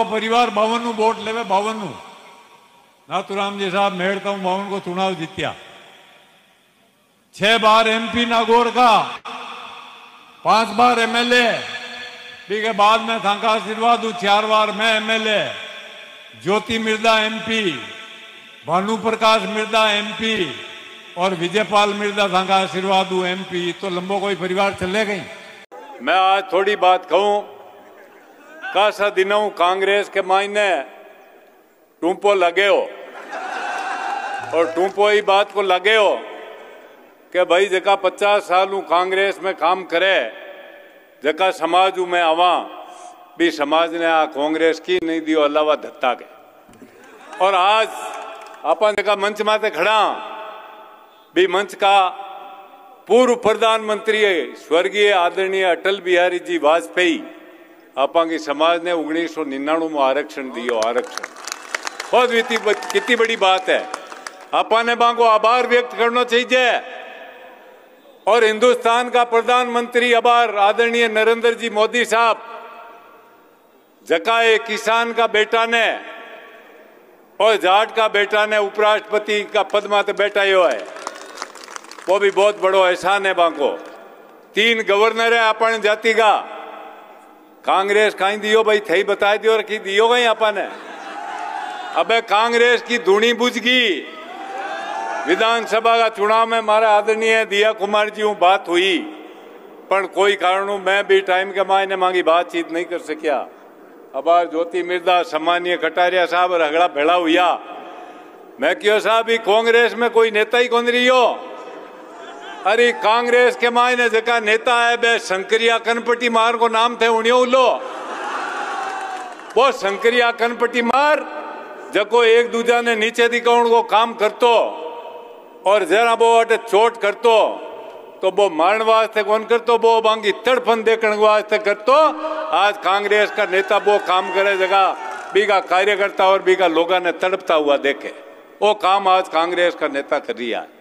को परिवार 52 वोट लेवे 52। नाथूराम जी साहब मेहरता हूं 52 को चुनाव जीत्या। 6 बार एमपी नागौर का, 5 बार एमएलए, ठीक है, बाद में था का आशीर्वाद 4 बार मैं MLA, Jyoti Mirdha MP, Bhanu Prakash Mirdha MP और विजयपाल मिर्धा था का आशीर्वाद एमपी। तो लंबो कोई परिवार चले गई। मैं आज थोड़ी बात कहूं, कासा दिनों कांग्रेस के मायने टूंपो लगे हो और टूंपो ही बात को लगे हो कि भाई जका 50 साल कांग्रेस में काम करे, जका समाज में आवा भी समाज ने आ कांग्रेस की नहीं दियो अलावा धत्ता के। और आज अपन जका मंच माते खड़ा भी मंच का पूर्व प्रधानमंत्री स्वर्गीय आदरणीय अटल बिहारी जी वाजपेयी आपा की समाज ने 1999 में आरक्षण दियो। आरक्षण बहुत कितनी बड़ी बात है। आपा ने बांको आभार व्यक्त करना चाहिए। और हिंदुस्तान का प्रधानमंत्री आभार आदरणीय नरेंद्र जी मोदी साहब, जका एक किसान का बेटा ने और जाट का बेटा ने उपराष्ट्रपति का पद माते बैठा यो है, वो भी बहुत बड़ो एहसान है। बांको 3 गवर्नर है अपन जाति का, कांग्रेस कहीं दियो भाई थई बताई दियो और की दियो गई अपन ने। अबे कांग्रेस की धूनी बुझ गई। विधानसभा का चुनाव में मारा आदरणीय दिया कुमार जी बात हुई, पर कोई कारणों मैं भी टाइम के मायने मांगी बातचीत नहीं कर सकिया। अब ज्योति मिर्धा सम्मानीय कटारिया साहब और हगड़ा भेड़ा हुआ। मैं क्यों साहब कांग्रेस में कोई नेता ही कौन रही हो। अरे कांग्रेस के मायने जका नेता है बे शंकरिया कनपट्टी मार को नाम थे उन्हें उलो। वो शंकरिया कनपट्टी मार जको एक दूजा ने नीचे दिखाउन को काम करतो और जरा वो अटे चोट करतो तो वो मारने वास्ते कौन करतो, वो बांगी तड़फन देखने वास्ते करतो। आज कांग्रेस का नेता वो काम करे जगह बीघा कार्यकर्ता और बीघा लोगों ने तड़पता हुआ देखे, वो काम आज कांग्रेस का नेता कर रही है।